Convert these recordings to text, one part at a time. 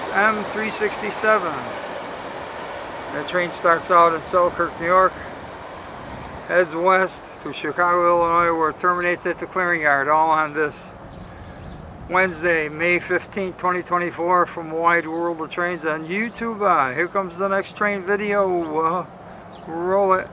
CSX M367. That train starts out in Selkirk, New York, heads west to Chicago, Illinois, where it terminates at the clearing yard, all on this Wednesday, May 15, 2024, from Wide World of Trains on YouTube. Here comes the next train video. Roll it.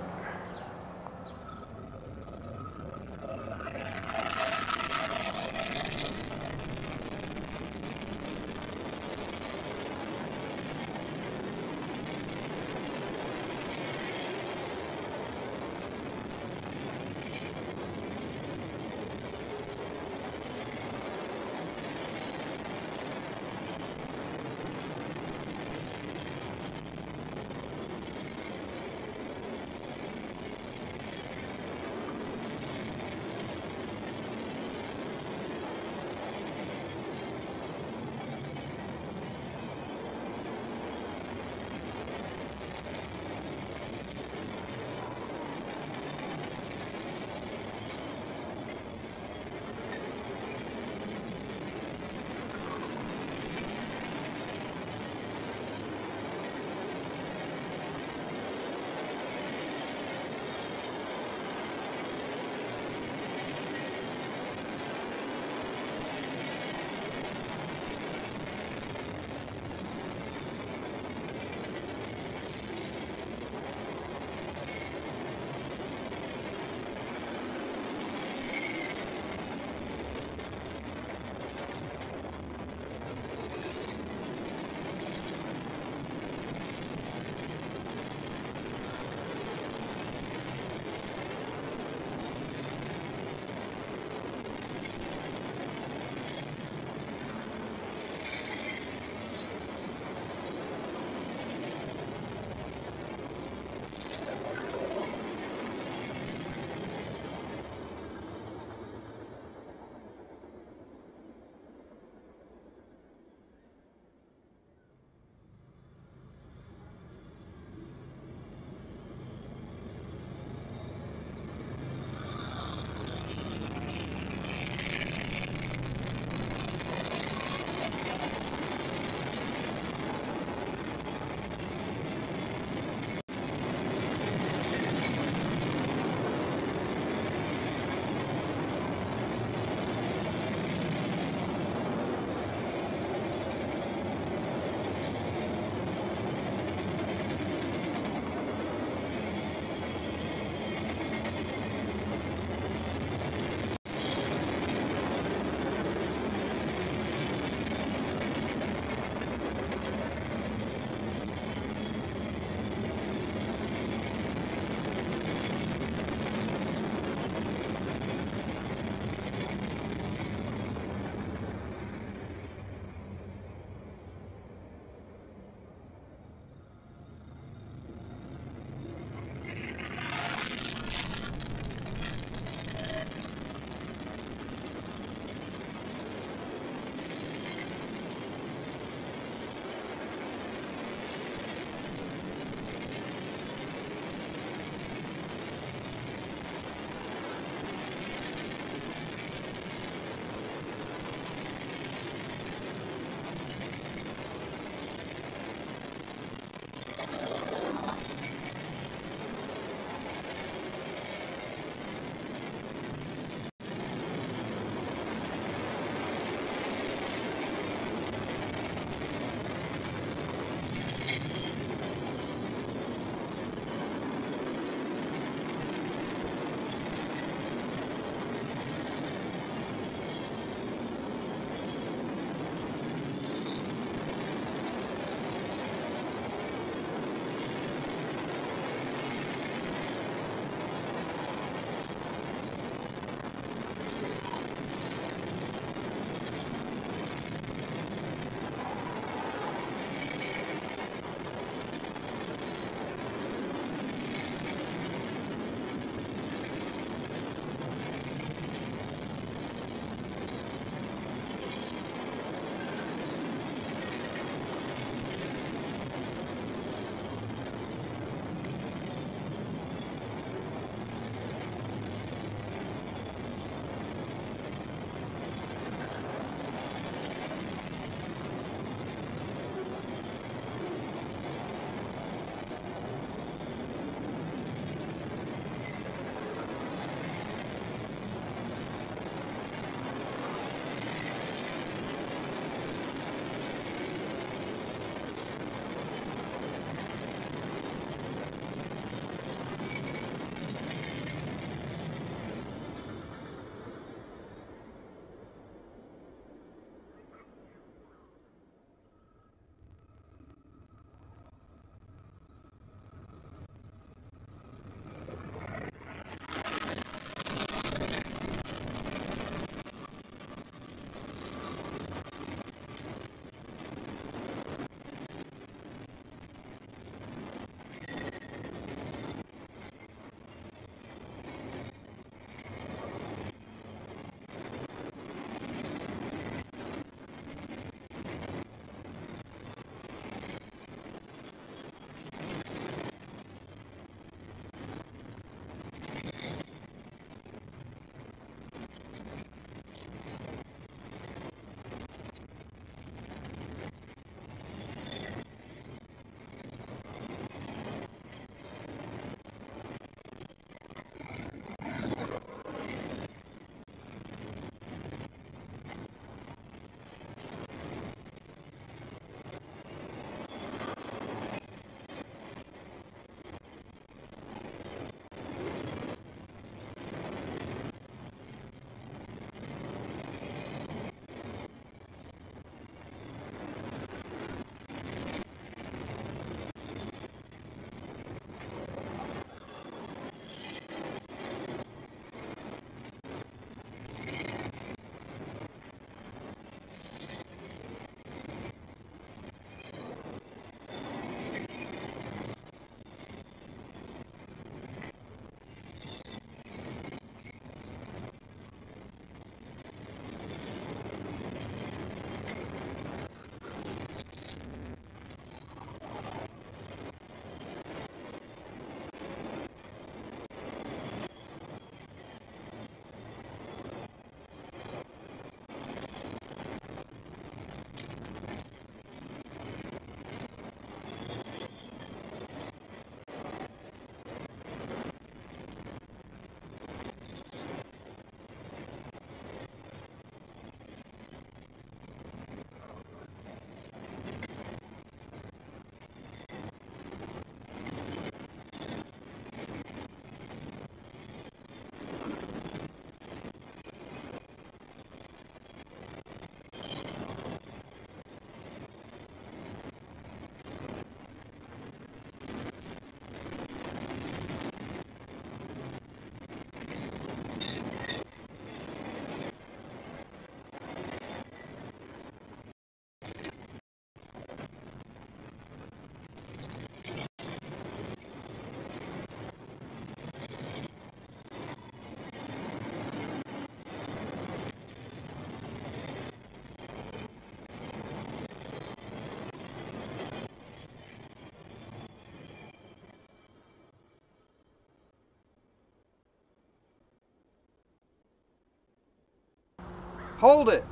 Hold it.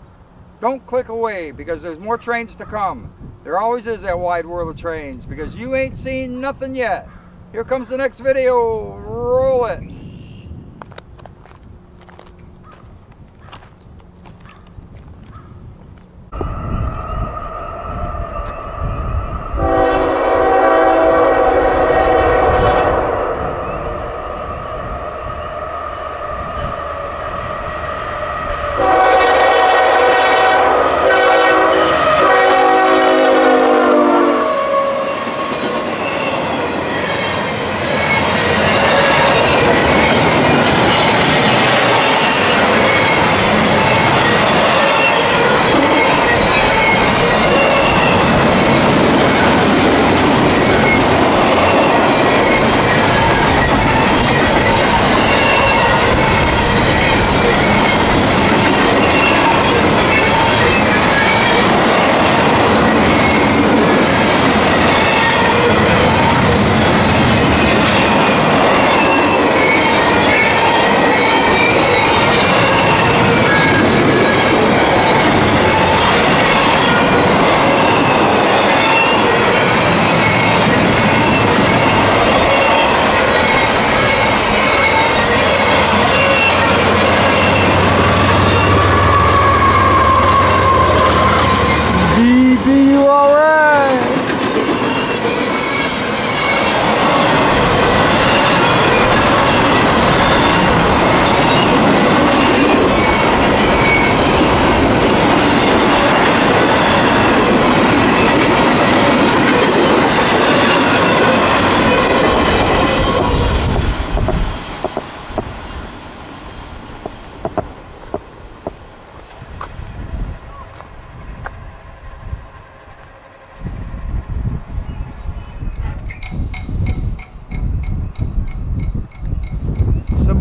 Don't click away, because there's more trains to come. There always is that wide world of trains, because you ain't seen nothing yet. Here comes the next video. Roll it.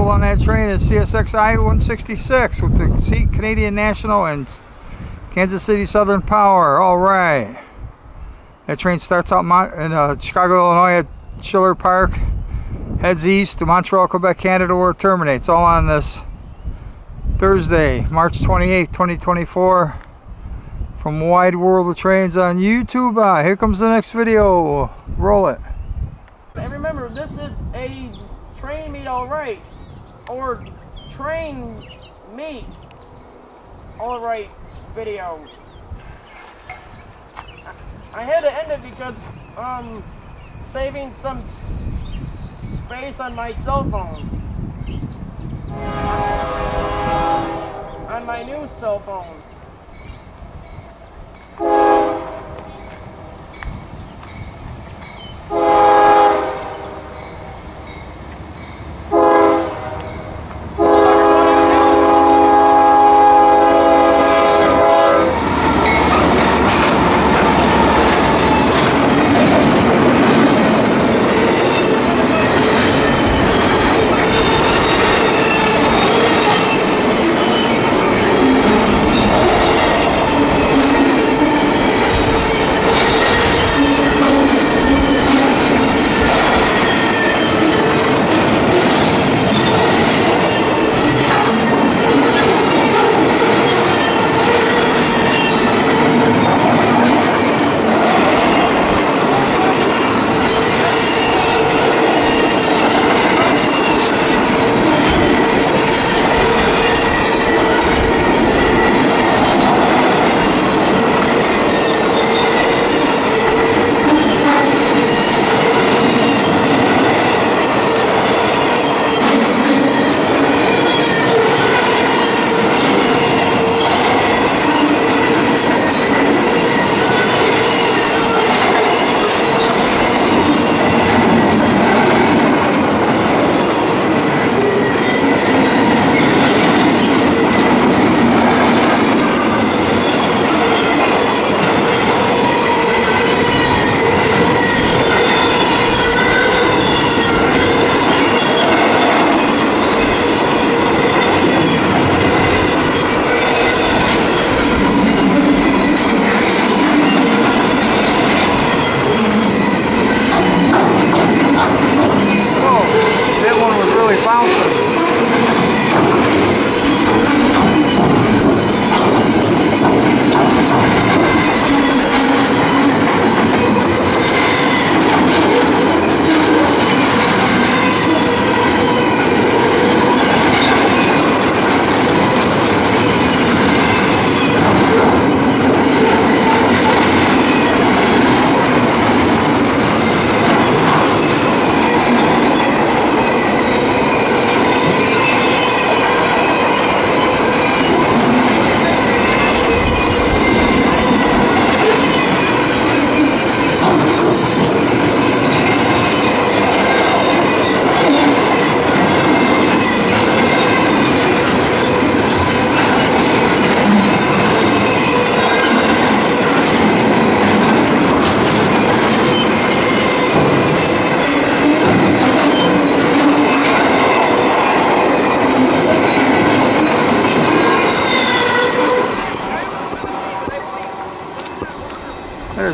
On that train is CSX I-166 with the Canadian National and Kansas City Southern Power. All right, that train starts out in Chicago, Illinois at Schiller Park, heads east to Montreal, Quebec, Canada, where it terminates. All on this Thursday, March 28, 2024, from Wide World of Trains on YouTube. Here comes the next video. Roll it. And remember, this is a train meet, all right. Or train meet. All right, video. I had to end it because saving some space on my cell phone. On my new cell phone.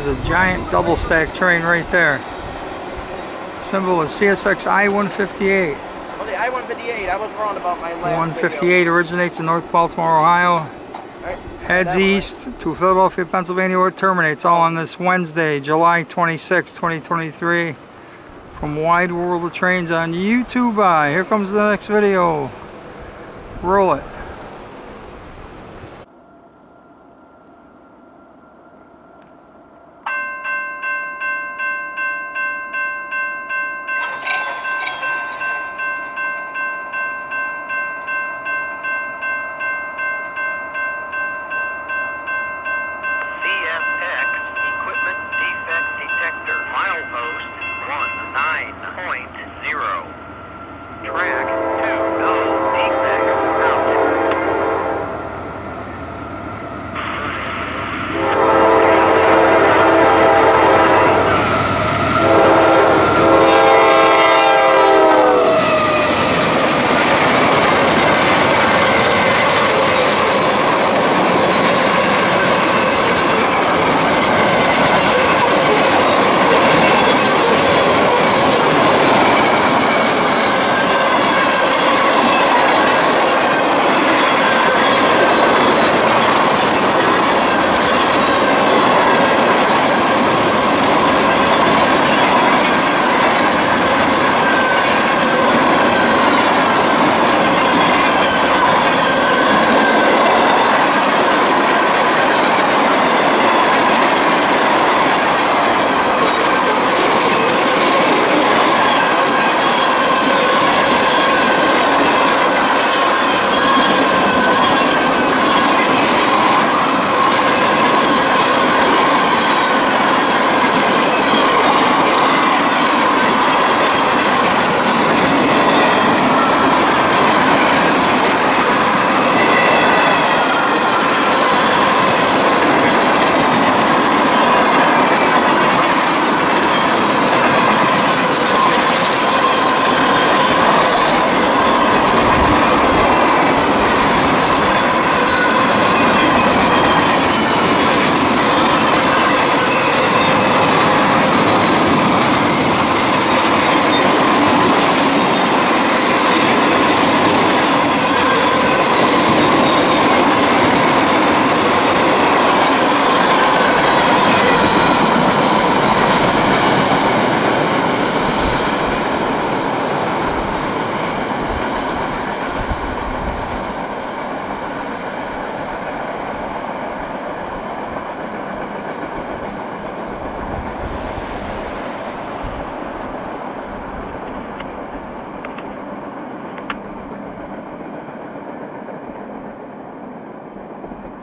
There's a giant double stack train right there. Symbol is CSX I-158. Oh, the I-158. I was wrong about my last 158 video. Originates in North Baltimore, Ohio. Right. Heads east to Philadelphia, Pennsylvania, where it terminates, all on this Wednesday, July 26, 2023. From Wide World of Trains on YouTube. Here comes the next video. Roll it.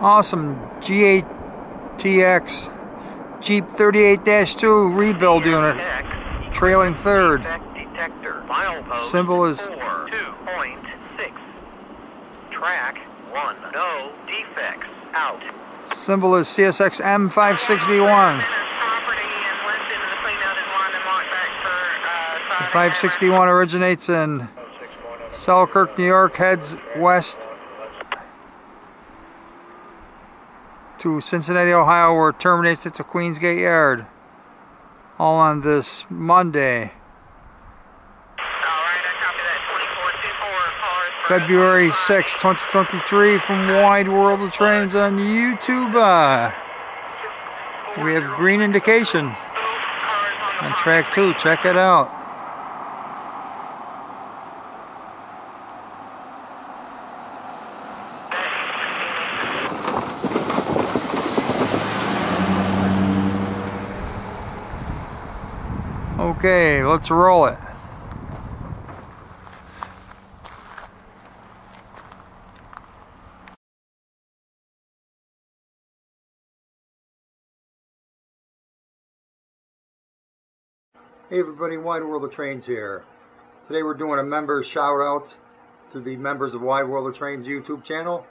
Awesome GATX Jeep 38-2 rebuild unit, trailing third. Symbol is 2.6. Track 1. No defects. Out. Symbol is CSX M561. 561 originates in Selkirk, New York. Heads west to Cincinnati, Ohio, where it terminates at the Queensgate Yard. All on this Monday. Alright, I copy that. 24, 24 cars. February 6, 2023, from Wide World of Trains on YouTube. We have green indication on track 2. Check it out. Okay, let's roll it. Hey everybody, Wide World of Trains here. Today we're doing a member shout out to the members of Wide World of Trains YouTube channel.